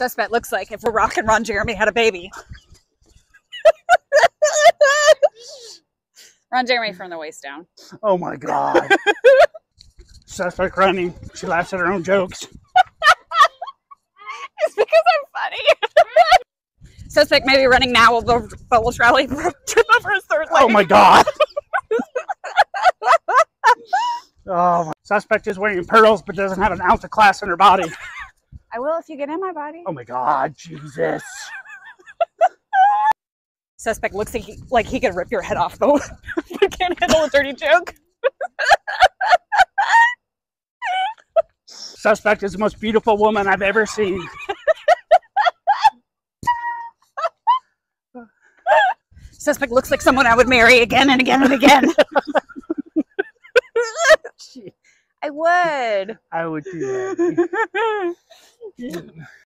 suspect looks like if we're rocking Ron Jeremy had a baby. Ron Jeremy from the waist down. Oh my God. Suspect running. She laughs at her own jokes. It's because I'm funny. Suspect maybe running now, but we'll probably trip over his third leg. Oh my God. Oh, my. Suspect is wearing pearls, but doesn't have an ounce of class in her body. I will if you get in my body. Oh my God, Jesus. Suspect looks like he could rip your head off, though. You can't handle a dirty joke. Suspect is the most beautiful woman I've ever seen. Suspect looks like someone I would marry again and again and again. I would. I would do that.